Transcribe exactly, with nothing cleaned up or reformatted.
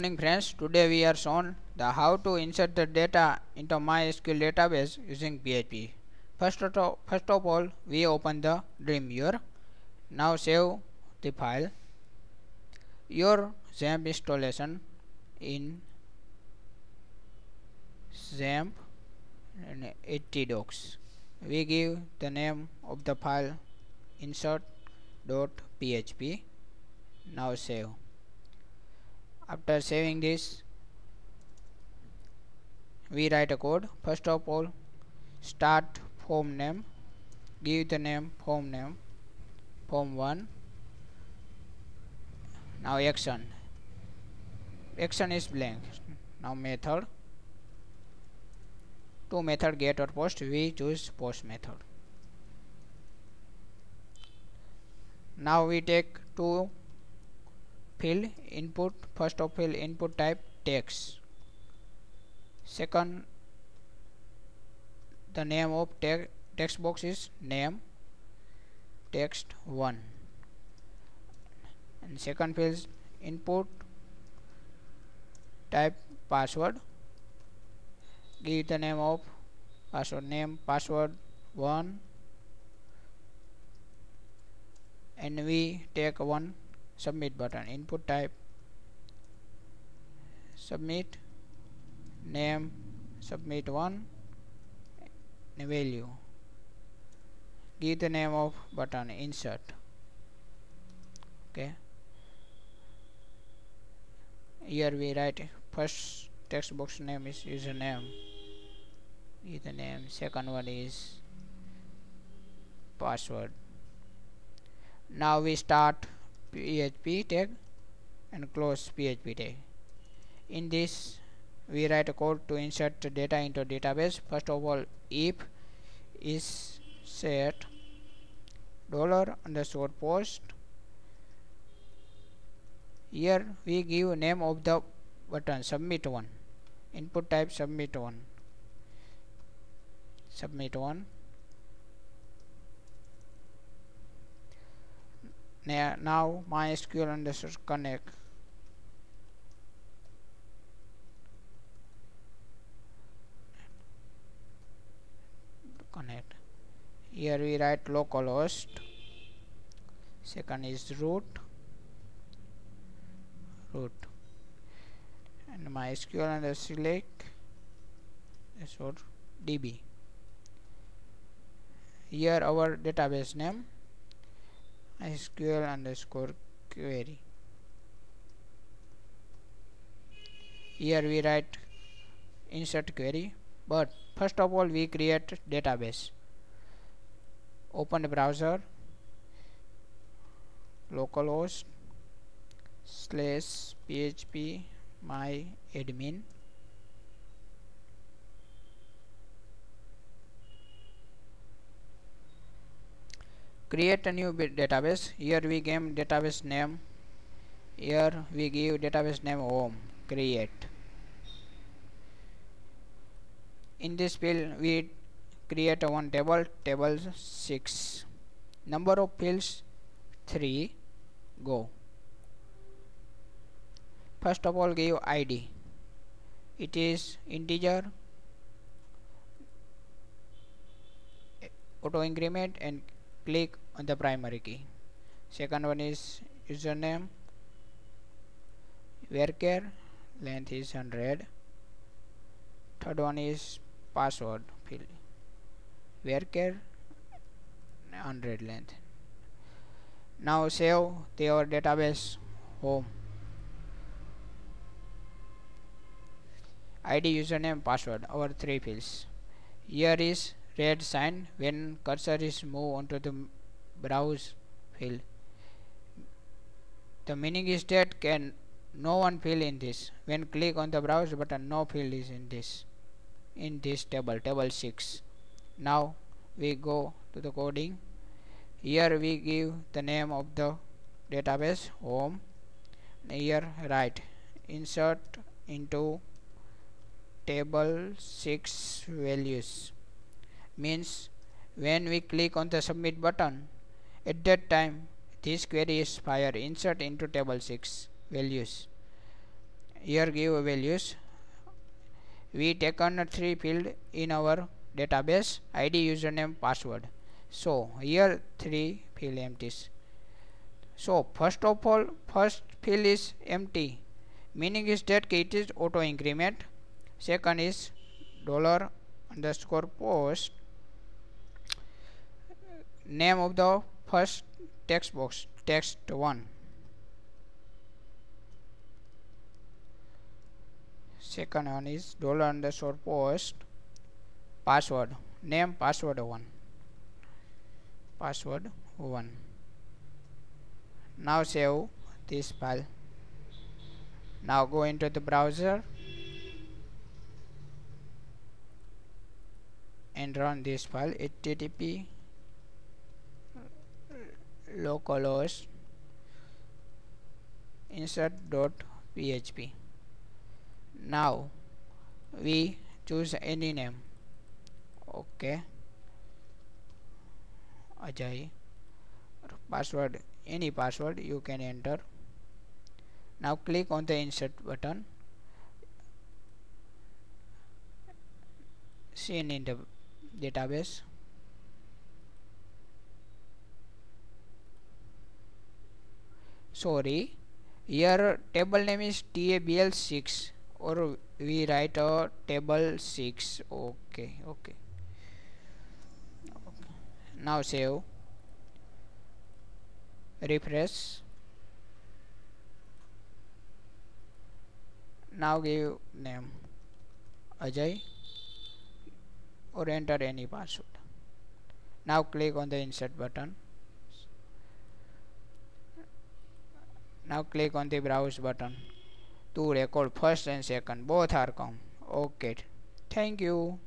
Good morning friends, today we are shown the how to insert the data into MySQL database using P H P. First of, first of all, we open the Dreamweaver. Now save the file, your XAMPP installation in XAMPP and htdocs. We give the name of the file insert dot P H P. Now save. After saving this, we write a code. First of all, start form name, give the name form name form one. Now action action is blank. Now method, to method get or post, we choose post method. Now we take two field input. First of field input type text, second the name of te text box is name text one, and second field input type password, give the name of password name password one, and we take one submit button. Input type submit, name submit one, and value, give the name of button insert. Okay, here we write first text box name is username, give the name, second one is password. Now we start P H P tag and close P H P tag. In this we write a code to insert data into database. First of all, if is set dollar underscore post, here we give name of the button submit one, input type submit one submit one now MySQL underscore connect. Connect. Here we write localhost. Second is root. Root. And MySQL underscore select. That's what D B. Here our database name. MySQL underscore query. Here we write insert query, but first of all we create database. Open the browser, localhost slash php my admin. Create a new database. Here we give database name. Here we give database name home. Create. In this field we create one table, table six. Number of fields three. Go. First of all give I D. It is integer, auto increment, and click on the primary key. Second one is username, varchar, length is one hundred. Third one is password field, varchar one hundred length. Now save the our database home. I D, username, password, our three fields. Here is red sign when cursor is moved onto the browse field. The meaning is that can no one fill in this. When click on the browse button, no field is in this in this table, table six. Now we go to the coding. Here we give the name of the database home. Here write insert into table six values. Means when we click on the submit button, at that time this query is fired, insert into table six values, here give values. We taken three field in our database: I D, username, password. So here three field empties. So first of all, first field is empty, meaning is that it is auto increment. Second is dollar underscore post. Name of the first text box, text one. Second one is dollar underscore post. Password, name password one. Password one. Now save this file. Now go into the browser and run this file. H T T P localhost insert dot P H P. Now we choose any name. Okay, Ajay. Password, any password you can enter. Now click on the insert button seen in the database. Sorry, here table name is table six, or we write a table six. Okay, okay. Now save, refresh. Now give name Ajay or enter any password. Now click on the insert button. Now click on the browse button to record first and second, both are come. Okay, thank you.